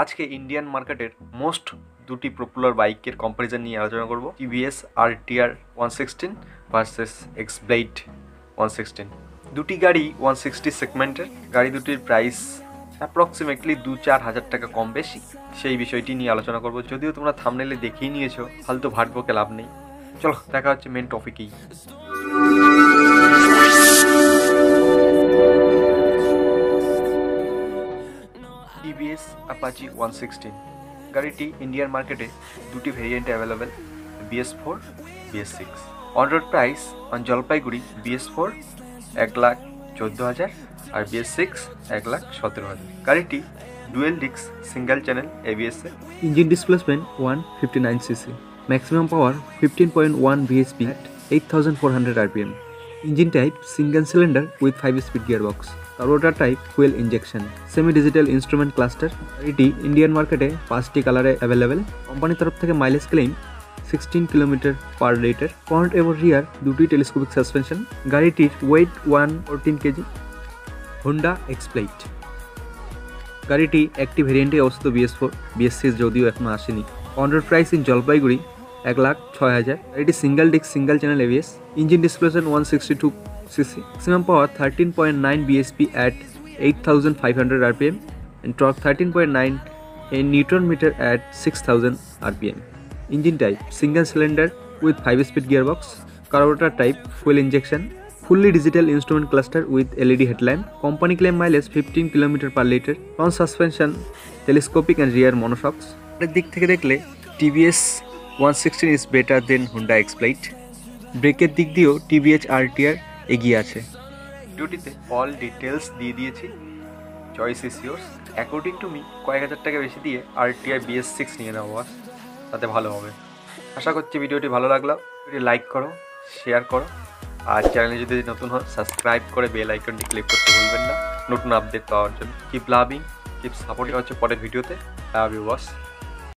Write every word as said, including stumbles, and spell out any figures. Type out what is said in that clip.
आज के इंडियन मार्केटेर मोस्ट दुटी पपुलर बाइकेर कम्पारिजन निये आलोचना करब। TVS RTR one sixty versus X Blade one sixty. दुटी गाड़ी वन सिक्सटी सेगमेंटेर गाड़ी दुटिर प्राइस অ্যাপ্রক্সিমেটলি दो चार हज़ार टाका कम बेशी, সেই বিষয়টি নিয়ে আলোচনা করব। যদিও তোমরা থাম্বনেইলে দেখেই নিয়েছো, ফালতু ভাটবোকে লাভ নেই। চলো দেখা হচ্ছে মেন টপিকেই। টিভিএস অ্যাপাচি वन सिक्सटी গাড়িটি ইন্ডিয়ান মার্কেটে দুটি ভেরিয়েন্টে available, BS four BS six. On road price on Jalpaiguri BS four এক লাখ चौदह हज़ार और बी एस सिक्स एक लाख सत्रह हज़ार। गाड़ी dual disc single channel ABS से। Engine displacement one fifty nine cc, maximum power fifteen point one BHP at eight thousand four hundred RPM. Engine type single cylinder with five speed gearbox, turbocharger type fuel injection, semi digital instrument cluster. गाड़ी Indian मार्केटे पाँचटी कलरे available. Company तरफ थेके mileage claim sixteen kilometre per litre. Front एवं rear दुटी telescopic suspension. गाड़ीटिर weight one fourteen KG. Honda X Blade गाड़ीटी एक वेरिएंटे अवस्थित बीएस फोर बीएस सिक्स जदिव एखोनो आसेनि। On road price in Jalpaiguri एक लाख छः हज़ार। गाड़ीटी single disc single channel ABS. Engine displacement one sixty two cc, maximum power thirteen point nine BHP at eight thousand five hundred RPM and torque thirteen point nine newton metre at six thousand RPM. Engine type single cylinder with five speed gearbox, carburettor type fuel injection, fully digital instrument cluster with LED headlamp. Company claim mileage fifteen kilometre per litre. Front suspension telescopic and rear monoshocks. दिक थेके देखले TVS one sixty is better than Honda X Blade. ब्रेकर दिक दिएओ TVS RTR एगिए आछे। ड्यूटीते all details दिए दिएछि, choice is yours. According to me कयेक हज़ार टाका बेशी दिए आरटीआर बीएस सिक्स निये नाओ, তাতে ভালো হবে। আশা করছি ভিডিওটি ভালো লাগলো। লাইক করো, শেয়ার করো, আর চ্যানেলে যদি নতুন হন সাবস্ক্রাইব করে বেল আইকনটি ক্লিক করতে ভুলবেন না নতুন আপডেট পাওয়ার জন্য। Keep loving, keep supporting. হচ্ছে পরের ভিডিওতে। Love you boss.